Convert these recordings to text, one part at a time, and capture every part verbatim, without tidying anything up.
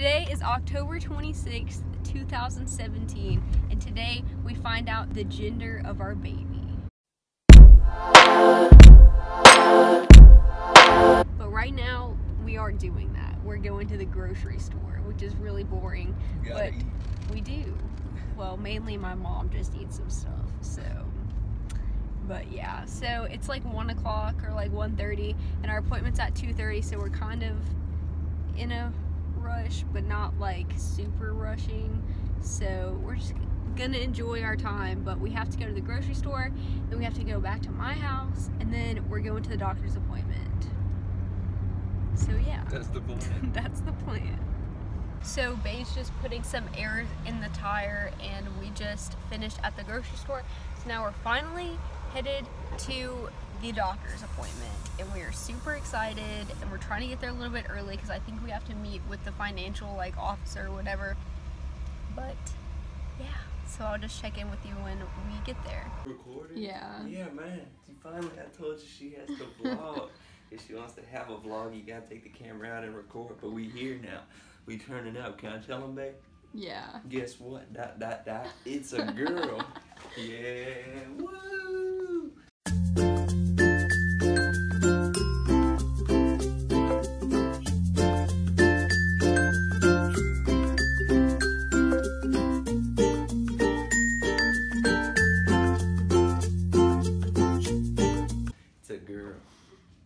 Today is October twenty-sixth, two thousand seventeen, and today we find out the gender of our baby. But right now, we aren't doing that. We're going to the grocery store, which is really boring, but eat. we do. Well, mainly my mom just eats some stuff, so. But yeah, so it's like one o'clock or like one thirty, and our appointment's at two thirty, so we're kind of in a rush, but not like super rushing, so we're just gonna enjoy our time. But we have to go to the grocery store, then we have to go back to my house, and then we're going to the doctor's appointment. So yeah, that's the plan. That's the plan. So Babe's just putting some air in the tire, and we just finished at the grocery store, so now we're finally headed to the doctor's appointment, and we are super excited, and we're trying to get there a little bit early because I think we have to meet with the financial like officer or whatever. But yeah, so I'll just check in with you when we get there. Recorded? Yeah. Yeah, man. She finally, I told you she has to vlog. If she wants to have a vlog, you gotta take the camera out and record. But we here now. We turning up. Can I tell them, babe? Yeah. Guess what? Dot dot dot. It's a girl. Yeah. Woo.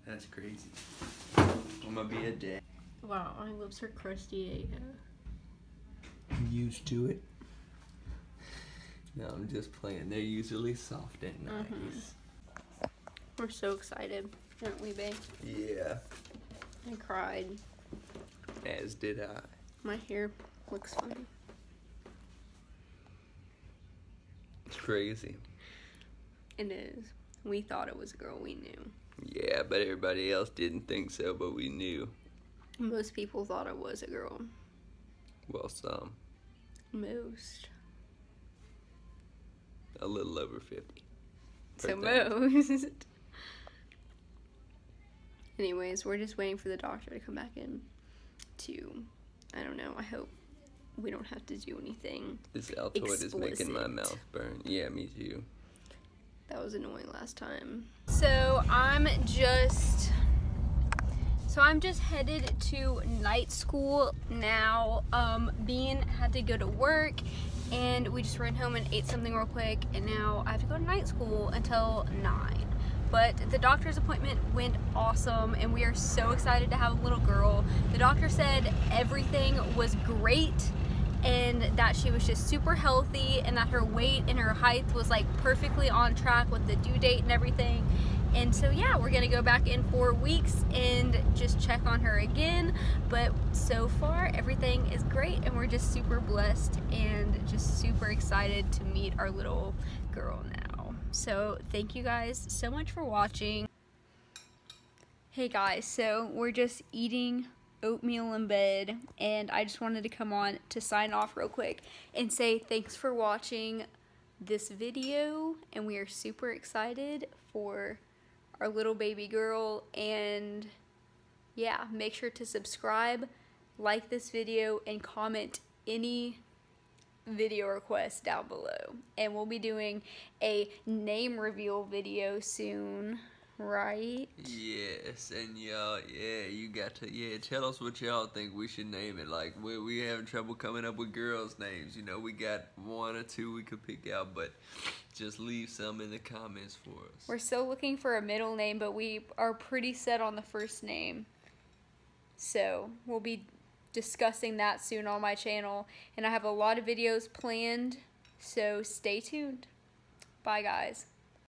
That's crazy. I'm gonna be a dad. Wow, my lips are crusty A F. Used to it. No, I'm just playing. They're usually soft and nice. Mm-hmm. We're so excited, aren't we, babe? Yeah. I cried. As did I. My hair looks funny. It's crazy. It is. We thought it was a girl, we knew. Yeah, but everybody else didn't think so, but we knew. Most people thought it was a girl. Well, some. Most. A little over fifty. So most. Anyways, we're just waiting for the doctor to come back in to, I don't know, I hope we don't have to do anything This Altoid is making my mouth burn. Yeah, me too. That was annoying last time. So I'm just, so I'm just headed to night school now. Um, Bean had to go to work, and we just ran home and ate something real quick, and now I have to go to night school until nine. But the doctor's appointment went awesome, and we are so excited to have a little girl. The doctor said everything was great, and that she was just super healthy, and that her weight and her height was like perfectly on track with the due date and everything. And so yeah, we're gonna go back in four weeks and just check on her again. But so far, everything is great, and we're just super blessed and just super excited to meet our little girl now. So thank you guys so much for watching. Hey guys, so we're just eating oatmeal in bed, and I just wanted to come on to sign off real quick and say thanks for watching this video, and we are super excited for our little baby girl. And yeah, make sure to subscribe, like this video, and comment any video requests down below, and we'll be doing a name reveal video soon. Right? Yes, and y'all, yeah, you got to, yeah, tell us what y'all think we should name it. Like, we're, we're having trouble coming up with girls' names. You know, we got one or two we could pick out, but just leave some in the comments for us. We're still looking for a middle name, but we are pretty set on the first name. So, we'll be discussing that soon on my channel, and I have a lot of videos planned, so stay tuned. Bye, guys.